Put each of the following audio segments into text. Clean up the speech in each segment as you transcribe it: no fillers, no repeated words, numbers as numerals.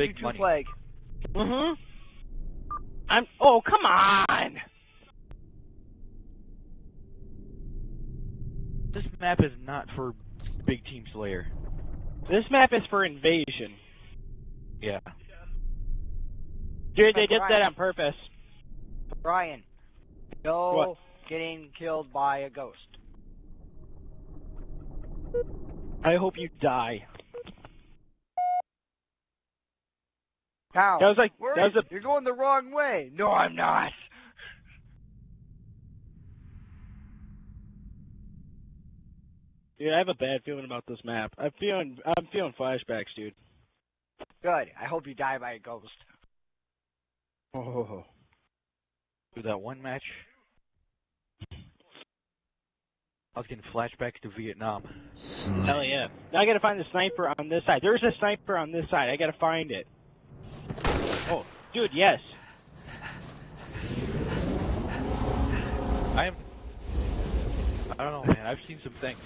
big money. Flag. Mm-hmm. Oh, come on! This map is not for big team slayer. This map is for invasion. Yeah. Dude, they did that on purpose. Brian, no getting killed by a ghost. I hope you die. How? That was like, you're going the wrong way. No, I'm not. Dude, I have a bad feeling about this map. I'm feeling flashbacks, dude. Good. I hope you die by a ghost. Oh. Do that one match. I was getting flashbacks to Vietnam. Hell yeah. Now I gotta find the sniper on this side. There's a sniper on this side. I gotta find it. Oh, dude, yes. I don't know, man. I've seen some things.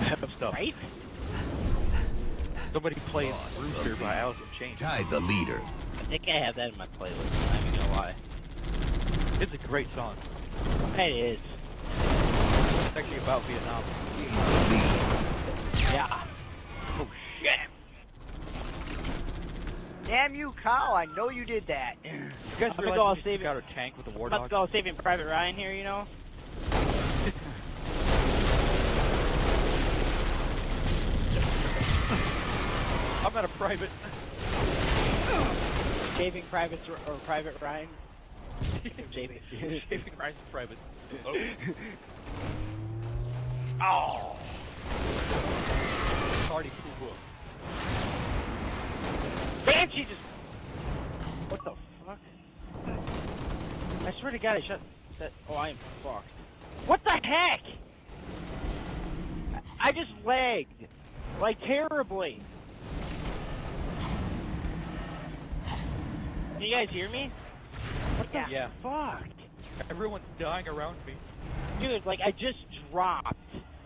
I have some stuff. Right? Somebody playing Rooster by Alice in Chains. Tied the leader. I think I have that in my playlist. I'm not even gonna lie. It's a great song. It is. It's actually about Vietnam. Yeah. Oh, shit. Damn you, Kyle! I know you did that. You guys are all saving. Got a tank with a war dog. Let's go Saving Private Ryan here, you know. I'm at a private. Saving Private or Private Ryan. Saving Ryan's private. Oh. Oh. Party poo-poo. Banshee just... What the fuck? I swear to God I shut that... Oh, I am fucked. What the heck? I just lagged. Like, terribly. Can you guys hear me? What the fuck? Everyone's dying around me. Dude, like, I just dropped.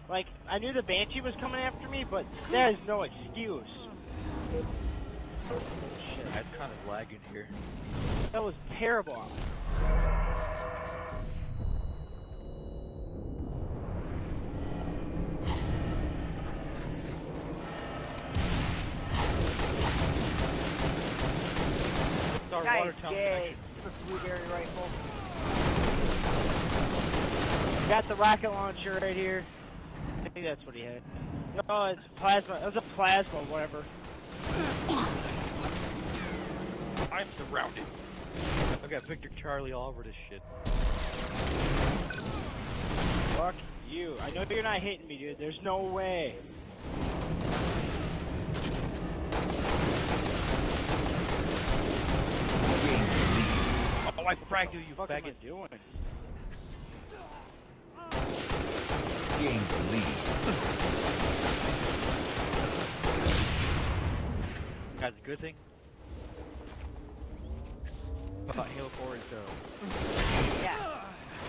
Like, I knew the Banshee was coming after me, but that is no excuse. Oh, shit, I'm kind of lagging here. That was terrible. Nice day. Blueberry rifle. Got the rocket launcher right here. I think that's what he had. No, it's plasma. It was a plasma, whatever. I'm surrounded. I got Victor Charlie all over this shit. Fuck you. I know you're not hitting me, dude. There's no way. Oh, I fragged you, you fucking faggot. Doing? Gain the lead. That's a good thing. About Halo 4 is though. Yeah.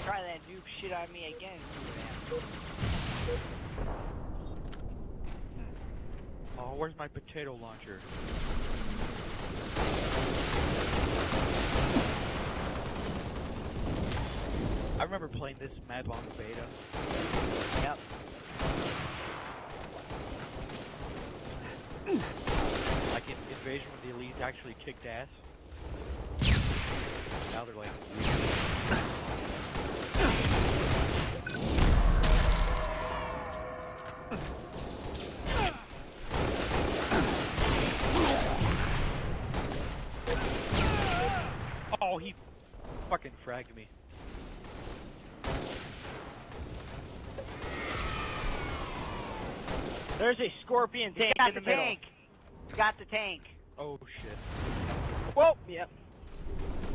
Try that noob shit on me again. Oh, where's my potato launcher? I remember playing this map on the beta. Yep. Like in Invasion when the Elite actually kicked ass. Now they're like... Oh, he fucking fragged me. There's a scorpion tank in the middle. Got the tank. Oh, shit. Whoa! Yep.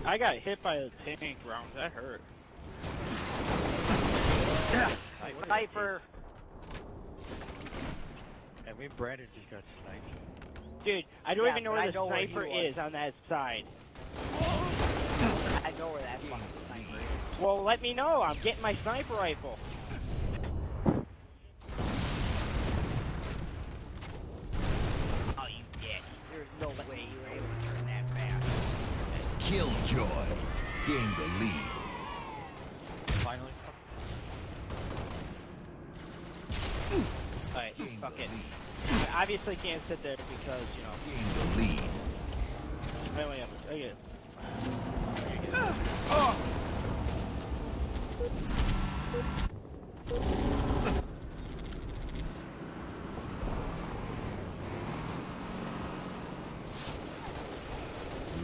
I got hit by a tank round. That hurt. Sniper. And we Brandon just got sniped. Dude, I don't even know where the sniper is on that side. I know where that fucking sniper is. Well, let me know. I'm getting my sniper rifle. Oh, you dick. There's no way you were able to. Killjoy gained the lead. Finally. Alright, fuck it. I obviously can't sit there because, you know. Gained the lead. Wait, wait, I get it. Oh!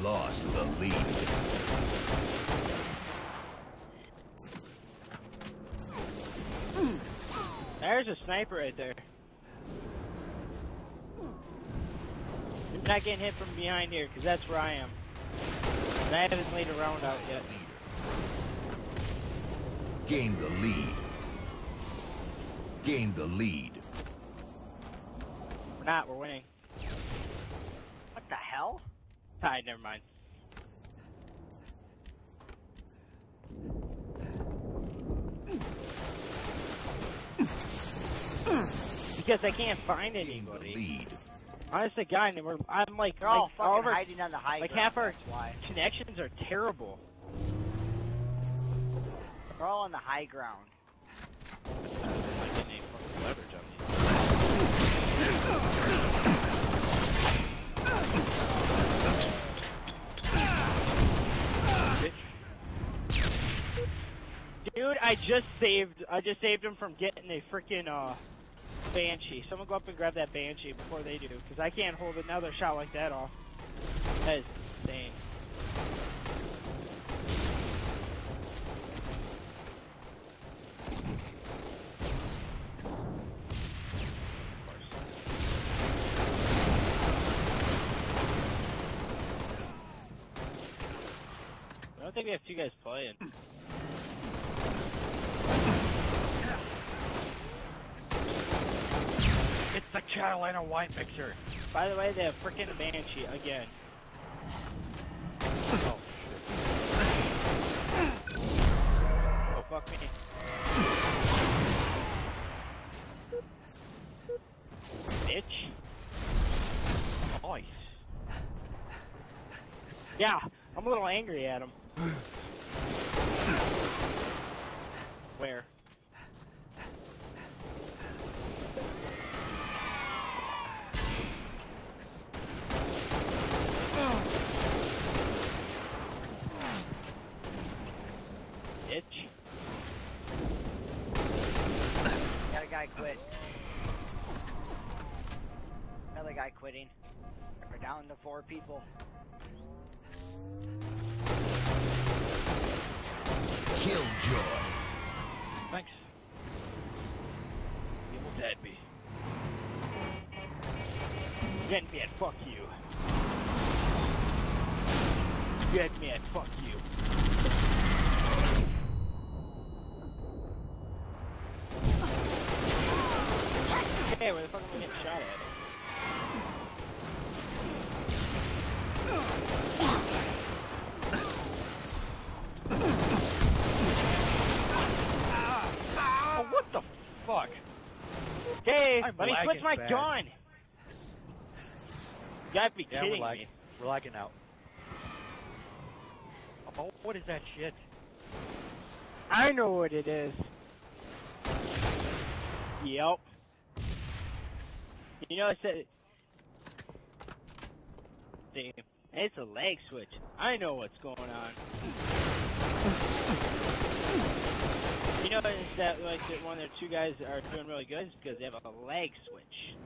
Lost the lead. There's a sniper right there. I'm not getting hit from behind here because that's where I am. And I haven't laid a round out yet. Gain the lead. Gain the lead. We're not, we're winning. What the hell? Alright, never mind. Because I can't find anybody. Lead. Honest to God, I'm like, oh, like, fucking over, hiding on the high ground. Like half our connections are terrible. We're all on the high ground. Dude, I just saved him from getting a freaking banshee. Someone go up and grab that banshee before they do, because I can't hold another shot like that off. That is insane. I think we have two guys playing. It's the Carolina white picture. By the way, they have frickin' banshee again. Oh, shit. Oh, fuck me. Bitch. Nice. Yeah, I'm a little angry at him. Where? Itch. Got a guy quit. Another guy quitting. We're down to 4 people. Killjoy. Thanks. You will dead me. Dead me at fuck you. Dead me at fuck you. Hey, where the fuck am I getting shot at? Fuck. Dave, let me switch my gun! You gotta be kidding me. We're lagging out. Oh, what is that shit? I know what it is. Yep. You know, I said... Damn. It's a lag switch. I know what's going on. You know, it's that like that one or two guys are doing really good because they have a lag switch.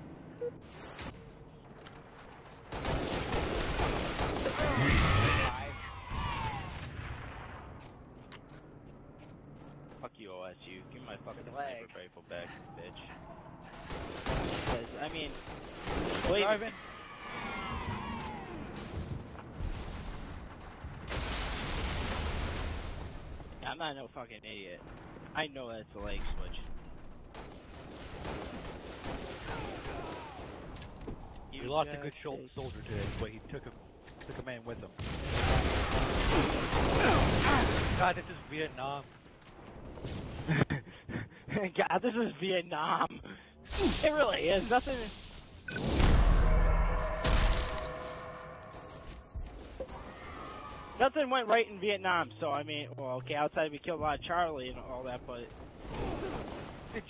Fuck you, OSU. Give me my fucking lag rifle back, bitch. Because I mean, wait. I'm not no fucking idiot. I know that's the lag switch. You lost a good soldier today, but he took a man with him. God, this is Vietnam. God, this is Vietnam. It really is. Nothing. Nothing went right in Vietnam, so I mean, well, okay, outside we killed a lot of Charlie and all that, but...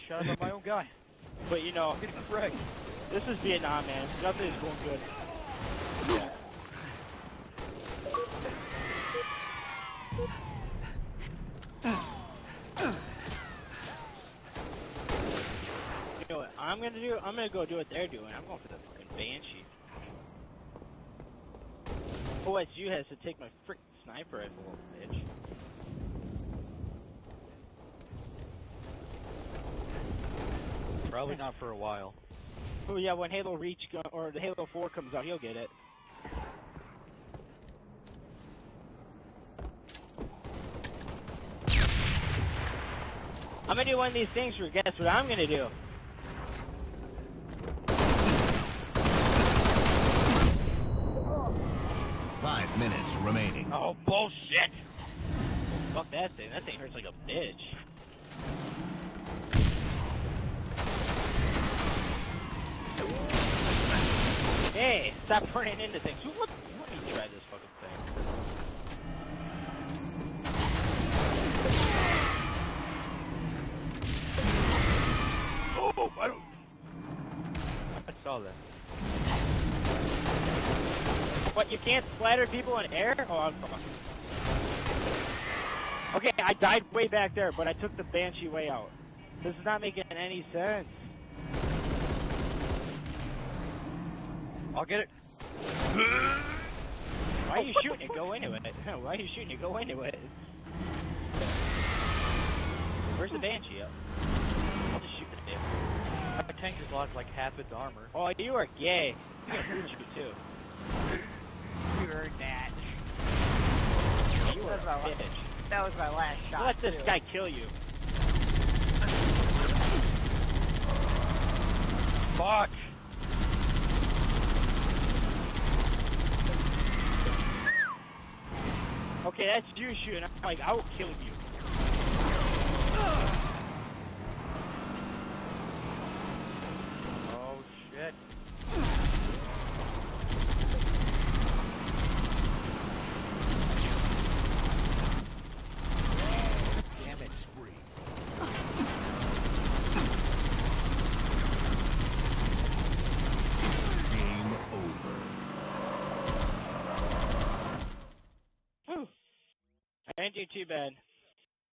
Shot up my own guy. But you know, this is Vietnam, man. Nothing is going good. Yeah. You know what I'm gonna do? I'm gonna go do what they're doing. I'm going for the fucking Banshee. OSU has to take my frick sniper rifle, bitch. Probably not for a while. Oh yeah, when Halo Reach or the Halo 4 comes out, he'll get it. I'm gonna do one of these things where guess what I'm gonna do? Minutes remaining. Oh, bullshit! Well, fuck that thing. That thing hurts like a bitch. Hey, stop running into things. Let me try this fucking thing. Oh, I don't... I saw that. What, you can't splatter people in air? Oh, I'm fucked. Okay, I died way back there, but I took the Banshee way out. This is not making any sense. I'll get it. Why are you shooting it? Go into it. Why are you shooting it? Go into it. Where's the Banshee up? I'll just shoot it. My tank has lost like half its armor. Oh, you are gay. I'm gonna shoot you too. Heard that. You were a bitch. That was my last shot. Let this guy kill you. Fuck. Okay, that's you shooting. I'm like, I will kill you. Oh shit. Too bad.